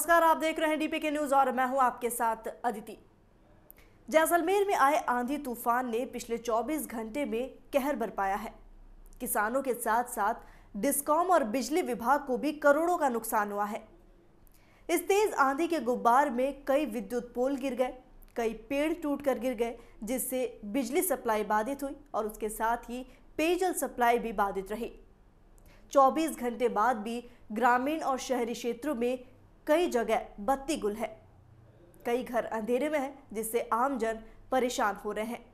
नमस्कार, आप देख रहे हैं डीपी के न्यूज और मैं हूं आपके साथ अदिति। जैसलमेर में आए आंधी तूफान ने पिछले 24 घंटे में कहर बरपाया है। किसानों के साथ साथ डिस्कॉम और बिजली विभाग को भी करोड़ों का नुकसान हुआ है। इस तेज आंधी के गुब्बार में कई विद्युत पोल गिर गए, कई पेड़ टूट कर गिर गए, जिससे बिजली सप्लाई बाधित हुई और उसके साथ ही पेयजल सप्लाई भी बाधित रही। 24 घंटे बाद भी ग्रामीण और शहरी क्षेत्रों में कई जगह बत्ती गुल है, कई घर अंधेरे में है, जिससे आमजन परेशान हो रहे हैं।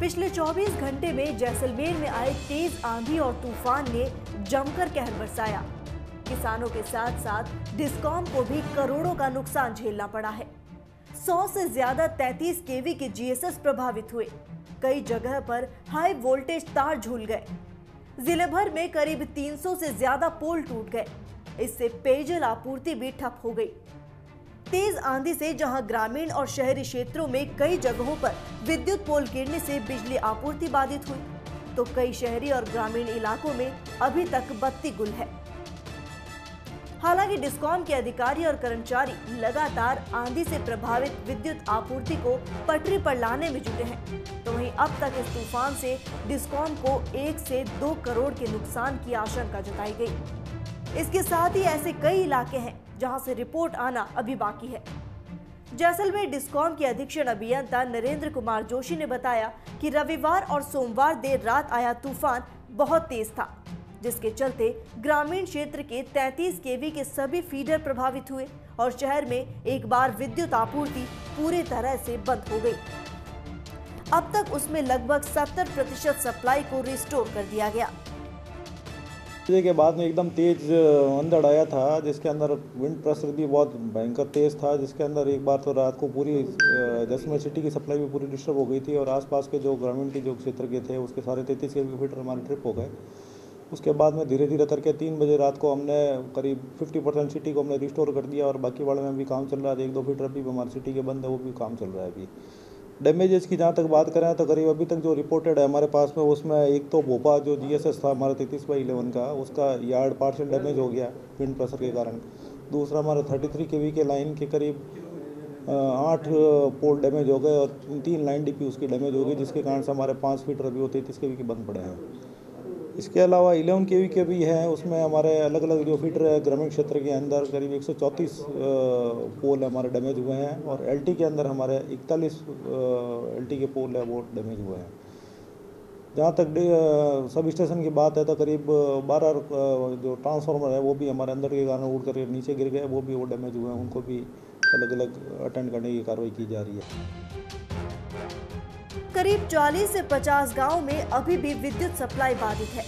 पिछले 24 घंटे में जैसलमेर में आए तेज आंधी और तूफान ने जमकर कहर बरसाया। किसानों के साथ साथ डिस्कॉम को भी करोड़ों का नुकसान झेलना पड़ा है। 100 से ज्यादा 33 केवी के जीएसएस प्रभावित हुए, कई जगह पर हाई वोल्टेज तार झूल गए। जिले भर में करीब 300 से ज्यादा पोल टूट गए, इससे पेयजल आपूर्ति भी ठप हो गई। तेज आंधी से जहां ग्रामीण और शहरी क्षेत्रों में कई जगहों पर विद्युत पोल गिरने से बिजली आपूर्ति बाधित हुई, तो कई शहरी और ग्रामीण इलाकों में अभी तक बत्ती गुल है। हालांकि डिस्कॉम के अधिकारी और कर्मचारी लगातार आंधी से प्रभावित विद्युत आपूर्ति को पटरी पर लाने में जुटे हैं, तो वहीं अब तक इस तूफान से डिस्कॉम को 1 से 2 करोड़ के नुकसान की आशंका जताई गई। इसके साथ ही ऐसे कई इलाके हैं जहां से रिपोर्ट आना अभी बाकी है। जैसलमेर डिस्कॉम के अधीक्षण अभियंता नरेंद्र कुमार जोशी ने बताया कि रविवार और सोमवार देर रात आया तूफान बहुत तेज था, जिसके चलते ग्रामीण क्षेत्र के 33 केवी के सभी फीडर प्रभावित हुए और शहर में एक बार विद्युत आपूर्ति पूरी तरह से बंद हो गई। अब तक उसमें लगभग 70% सप्लाई को रिस्टोर कर दिया गया। के बाद में एकदम तेज अंधड़ आया था, जिसके अंदर विंड प्रेशर भी बहुत भयंकर तेज था, जिसके अंदर एक बार तो रात को पूरी जैसलमेर सिटी की सप्लाई भी पूरी डिस्टर्ब हो गई थी और आसपास के जो ग्रामीण के जो क्षेत्र के थे उसके सारे 33 केवी फीडर हमारे ट्रिप हो गए। उसके बाद में धीरे धीरे करके 3 बजे रात को हमने करीब 50% सिटी को हमने रिस्टोर कर दिया और बाकी वाले में भी काम चल रहा है। 1-2 फीडर भी हमारी सिटी के बंद है, वो भी काम चल रहा है। अभी डैमेजेस की जहाँ तक बात करें तो करीब अभी तक जो रिपोर्टेड है हमारे पास में, उसमें एक तो भोपाल जो जीएसएस था हमारा 33/11 का, उसका यार्ड पार्शियल डैमेज हो गया विंड प्रेशर के कारण। दूसरा हमारा 33 केवी के लाइन के करीब 8 पोल डैमेज हो गए और 3 लाइन डीपी उसकी डैमेज हो गई, जिसके कारण से हमारे 5 फीडर अभी वो 33 केवी के बंद पड़े हैं। इसके अलावा 11 केवी के भी हैं, उसमें हमारे अलग अलग जो फीडर है ग्रामीण क्षेत्र के अंदर करीब 134 पोल हमारे डैमेज हुए हैं और एलटी के अंदर हमारे 41 एलटी के पोल है वो डैमेज हुए हैं। जहाँ तक सब स्टेशन की बात है तो करीब 12 जो ट्रांसफार्मर है वो भी हमारे अंदर के कारण उड़ कर नीचे गिर गए, वो भी वो डैमेज हुए हैं। उनको भी अलग अलग अटेंड करने की कार्रवाई की जा रही है। करीब 40 से 50 गांव में अभी भी विद्युत सप्लाई बाधित है।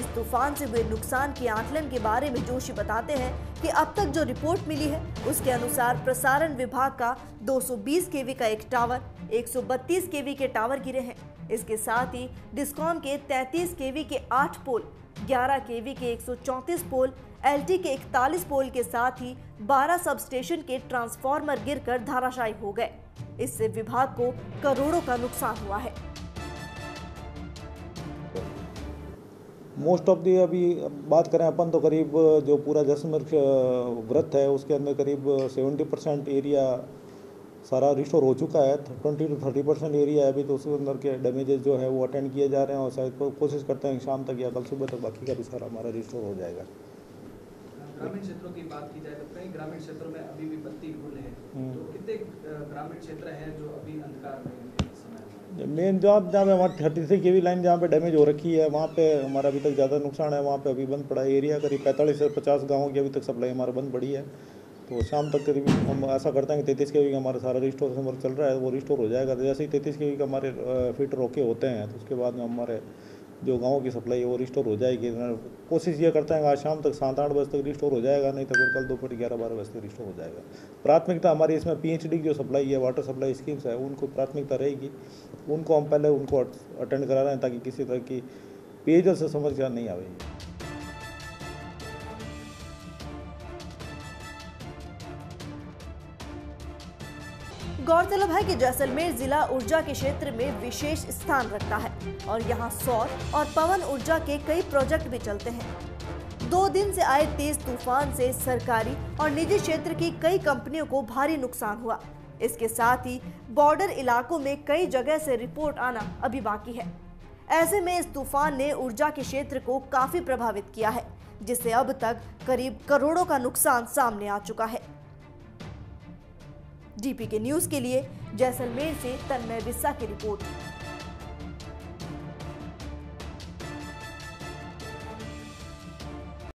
इस तूफान से हुए नुकसान के आकलन के बारे में जोशी बताते हैं कि अब तक जो रिपोर्ट मिली है उसके अनुसार प्रसारण विभाग का 220 केवी का एक टावर, 132 केवी के टावर गिरे हैं। इसके साथ ही डिस्कॉम के 33 केवी के 8 पोल, 11 केवी के 134 पोल, एलटी के 41 पोल के साथ ही 12 सबस्टेशन के ट्रांसफार्मर गिरकर धराशायी हो गए। इससे विभाग को करोड़ों का नुकसान हुआ है। मोस्ट ऑफ दी अभी बात करें अपन तो करीब जो पूरा जैसलमेर व्रत है उसके अंदर करीब 70% एरिया सारा रिस्टोर हो चुका है। 20 से 30% एरिया अभी तो उसके अंदर के डैमेजेस जो है वो अटेंड किए जा रहे हैं और शायद कोशिश करते हैं शाम तक या कल सुबह तक बाकी का भी सारा हमारा रिस्टोर हो जाएगा। ग्रामीण क्षेत्रों की बात की जाए तो कई ग्रामीण क्षेत्रों में अभी भी बत्ती गुल है, तो कितने ग्रामीण क्षेत्र हैं जो अभी अंधकार में हैं इस समय? मेन जहाँ पे हमारे 33 केवी लाइन जहाँ पे डैमेज हो रखी है वहाँ पे हमारा अभी तक ज़्यादा नुकसान है, वहाँ पे अभी बंद पड़ा है एरिया। करीब 45 से 50 गाँव की अभी तक सप्लाई हमारा बंद पड़ी है, तो शाम तक करीब हम ऐसा करते हैं कि 33 केवी का हमारा सारा रिस्टोरेशन वर्क चल रहा है वो रिस्टोर हो जाएगा। जैसे ही 33 केवी का हमारे फीटर रोके होते हैं तो उसके बाद में हमारे जो गाँव की सप्लाई है वो रिस्टोर हो जाएगी। कोशिश ये करते हैं कि आज शाम तक 7-8 बजे तक रिस्टोर हो जाएगा, नहीं तो फिर कल दोपहर 11-12 बजे तक रिस्टोर हो जाएगा। प्राथमिकता हमारी इसमें पीएचडी जो सप्लाई है, वाटर सप्लाई स्कीम्स है, उनको प्राथमिकता रहेगी। उनको हम पहले उनको अटेंड करा रहे हैं ताकि किसी तरह की पेयजल से समस्या नहीं आवेगी। गौरतलब है कि जैसलमेर जिला ऊर्जा के क्षेत्र में विशेष स्थान रखता है और यहाँ सौर और पवन ऊर्जा के कई प्रोजेक्ट भी चलते हैं। 2 दिन से आए तेज तूफान से सरकारी और निजी क्षेत्र की कई कंपनियों को भारी नुकसान हुआ। इसके साथ ही बॉर्डर इलाकों में कई जगह से रिपोर्ट आना अभी बाकी है। ऐसे में इस तूफान ने ऊर्जा के क्षेत्र को काफी प्रभावित किया है, जिससे अब तक करीब करोड़ों का नुकसान सामने आ चुका है। डीपी के न्यूज के लिए जैसलमेर से तन्मय बिसा की रिपोर्ट।